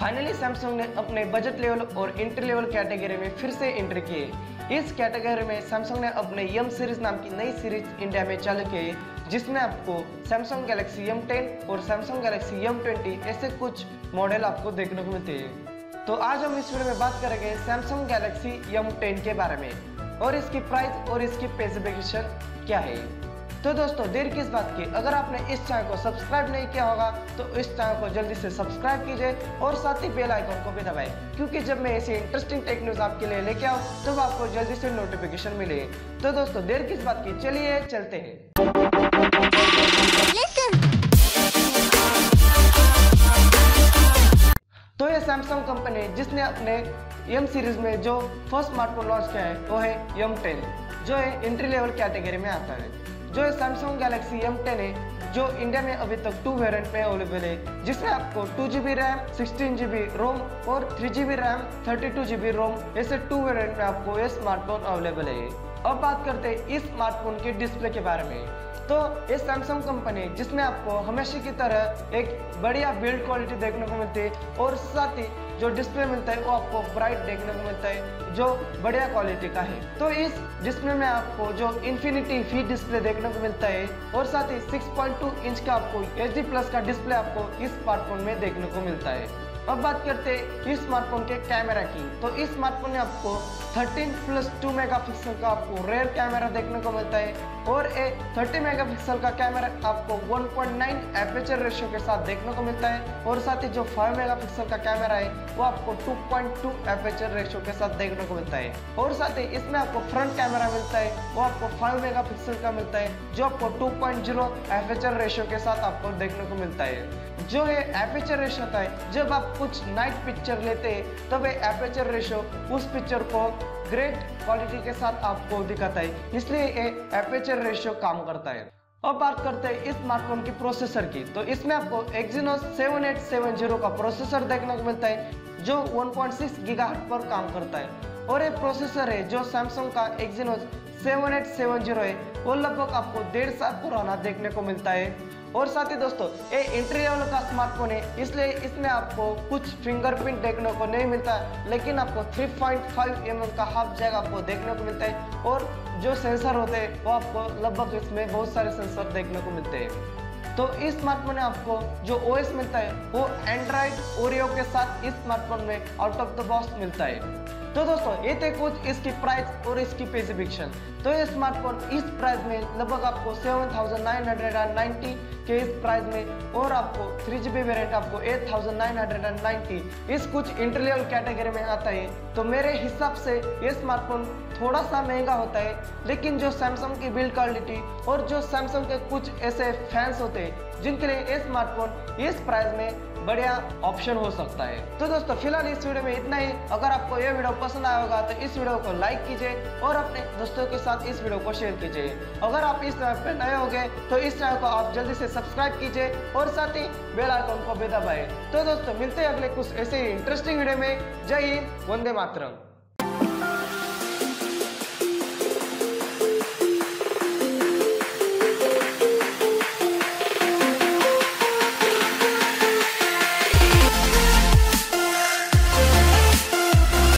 Finally Samsung ने अपने budget level और एंट्री लेवल कैटेगरी में फिर से एंटर किए। इस कैटेगरी में सैमसंग ने अपने एम सीरीज नाम की नई सीरीज इंडिया में चालू की, जिसमें आपको सैमसंग गैलेक्सी M10 और सैमसंग गैलेक्सी M20 ऐसे कुछ मॉडल आपको देखने को मिलते हैं। तो आज हम इस वीडियो में बात करेंगे सैमसंग गैलेक्सी M10 के बारे में और इसकी प्राइस और इसकी स्पेसिफिकेशन क्या है। तो दोस्तों देर किस बात की, अगर आपने इस चैनल को सब्सक्राइब नहीं किया होगा तो इस चैनल को जल्दी से सब्सक्राइब कीजिए और साथ ही बेल आइकन को भी दबाएं, क्योंकि जब मैं ऐसी इंटरेस्टिंग टेक न्यूज़ आपके लिए लेके आऊँ तो आपको जल्दी से नोटिफिकेशन मिले। तो दोस्तों देर किस बात की, चलिए चलते हैं। तो ये सैमसंग कंपनी जिसने अपने एम सीरीज में जो फर्स्ट स्मार्टफोन लॉन्च किया है वो है M10, जो है एंट्री लेवल कैटेगरी में आता है। जो सैमसंग गैलेक्सी M10 है जो इंडिया में अभी तक 2 वेरिएंट में अवेलेबल है, जिसमें आपको 2GB रैम 16GB रोम और 3GB रैम 32GB रोम ऐसे 2 वेरिएंट में आपको ये स्मार्टफोन अवेलेबल है। अब बात करते हैं इस स्मार्टफोन के डिस्प्ले के बारे में। तो ये सैमसंग कंपनी जिसमें आपको हमेशा की तरह एक बढ़िया बिल्ड क्वालिटी देखने को मिलती है और साथ ही जो डिस्प्ले मिलता है वो आपको ब्राइट देखने को मिलता है जो बढ़िया क्वालिटी का है। तो इस डिस्प्ले में आपको जो इन्फिनिटी वी डिस्प्ले देखने को मिलता है और साथ ही 6.2 इंच का आपको HD प्लस का डिस्प्ले आपको इस स्मार्टफोन में देखने को मिलता है। अब बात करते हैं इस स्मार्टफोन के कैमरा की। तो इस स्मार्टफोन में आपको 13+2 मेगापिक्सल का आपको रेयर कैमरा देखने को मिलता है और 30 मेगापिक्सल का कैमरा आपको 1.9 एपर्चर रेशियो के साथ देखने को मिलता है और साथ ही जो 5 मेगापिक्सल का कैमरा है वो आपको 2.2 एपर्चर रेशियो के साथ देखने को मिलता है और साथ ही इसमें आपको फ्रंट कैमरा मिलता है वो आपको 5 मेगापिक्सल का मिलता है जो आपको 2.0 एपर्चर रेशियो के साथ आपको देखने को मिलता है। जो है एपर्चर रेशियो होता है, जब आप कुछ नाइट पिक्चर लेते हैं तब एपर्चर रेशियो उस पिक्चर को ग्रेट क्वालिटी के साथ आपको दिखाता है, इसलिए ये एपर्चर रेशियो काम करता है। अब बात करते हैं इस स्मार्टफोन की प्रोसेसर की। तो इसमें आपको Exynos 7870 का प्रोसेसर देखने को मिलता है जो 1.6 गीगाहर्ट्ज़ पर काम करता है और ये प्रोसेसर है जो सैमसंग का Exynos 7870 है वो लगभग आपको 1.5 साल पुराना देखने को मिलता है। और साथ ही दोस्तों ये एंट्री लेवल का स्मार्टफोन है, इसलिए इसमें आपको कुछ फिंगरप्रिंट देखने को नहीं मिलता, लेकिन आपको 3.5 mm का हाफ जैक आपको देखने को मिलता है और जो सेंसर होते हैं वो आपको लगभग इसमें बहुत सारे सेंसर देखने को मिलते हैं। तो इस स्मार्टफोन में आपको जो OS मिलता है वो एंड्राइड ओरियो के साथ इस स्मार्टफोन में आउट ऑफ द बॉक्स मिलता है। तो दोस्तों ये थे कुछ इसकी प्राइस और इसकी स्पेसिफिकेशन। तो ये स्मार्टफोन इस प्राइस में लगभग आपको 7,990 के इस प्राइस में और आपको 3GB वेरिएंट आपको 8,990 इस कुछ एंट्री लेवल कैटेगरी में आता है। तो मेरे हिसाब से ये स्मार्टफोन थोड़ा सा महंगा होता है, लेकिन जो सैमसंग की बिल्ड क्वालिटी और जो सैमसंग के कुछ ऐसे फैंस होते हैं जिनके लिए ये स्मार्टफोन इस प्राइस में बढ़िया ऑप्शन हो सकता है। तो दोस्तों फिलहाल इस वीडियो में इतना ही। अगर आपको यह वीडियो पसंद आया होगा तो इस वीडियो को लाइक कीजिए और अपने दोस्तों के साथ इस वीडियो को शेयर कीजिए। अगर आप इस चैनल पर नए होंगे तो इस चैनल को आप जल्दी से सब्सक्राइब कीजिए और साथ ही बेल आइकन को भी दबाएं। तो दोस्तों मिलते हैं अगले कुछ ऐसे ही इंटरेस्टिंग वीडियो में। जय हिंद, वंदे मातरम।